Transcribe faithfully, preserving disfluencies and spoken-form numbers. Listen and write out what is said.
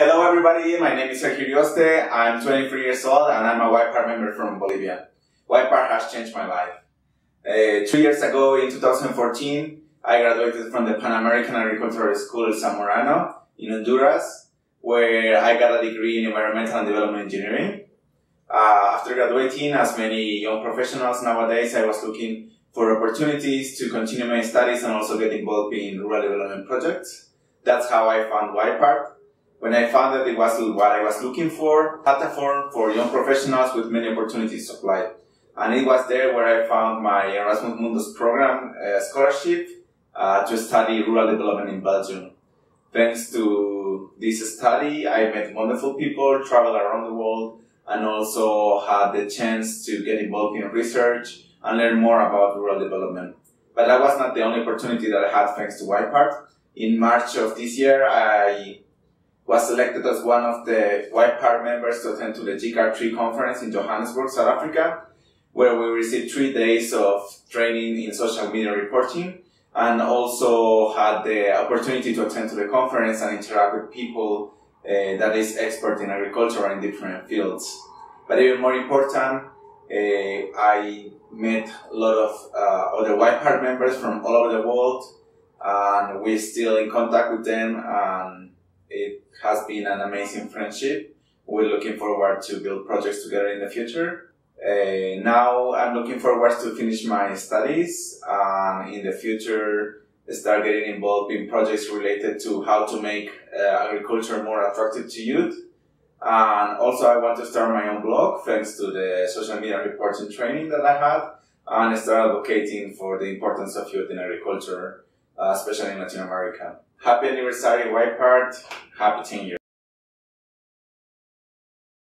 Hello everybody, my name is Sergio Urioste, I'm twenty-three years old and I'm a YPARD member from Bolivia. YPARD has changed my life. Uh, two years ago, in two thousand fourteen, I graduated from the Pan American Agricultural School in San Morano, in Honduras, where I got a degree in environmental and development engineering. Uh, after graduating, as many young professionals nowadays, I was looking for opportunities to continue my studies and also get involved in rural development projects. That's how I found YPARD. When I found that it was what I was looking for, platform for young professionals with many opportunities to apply. And it was there where I found my Erasmus Mundus program uh, scholarship uh, to study rural development in Belgium. Thanks to this study, I met wonderful people, traveled around the world, and also had the chance to get involved in research and learn more about rural development. But that was not the only opportunity that I had thanks to YPARD. In March of this year, I was selected as one of the YPARD members to attend to the G C A R D three conference in Johannesburg, South Africa, where we received three days of training in social media reporting, and also had the opportunity to attend to the conference and interact with people uh, that is expert in agriculture and different fields. But even more important, uh, I met a lot of uh, other YPARD members from all over the world, and we're still in contact with them. And it has been an amazing friendship. We're looking forward to build projects together in the future. Uh, now I'm looking forward to finish my studies and in the future start getting involved in projects related to how to make uh, agriculture more attractive to youth. And also I want to start my own blog thanks to the social media reporting training that I had, and start advocating for the importance of youth in agriculture, uh, especially in Latin America. Happy anniversary, YPARD. Happy ten years.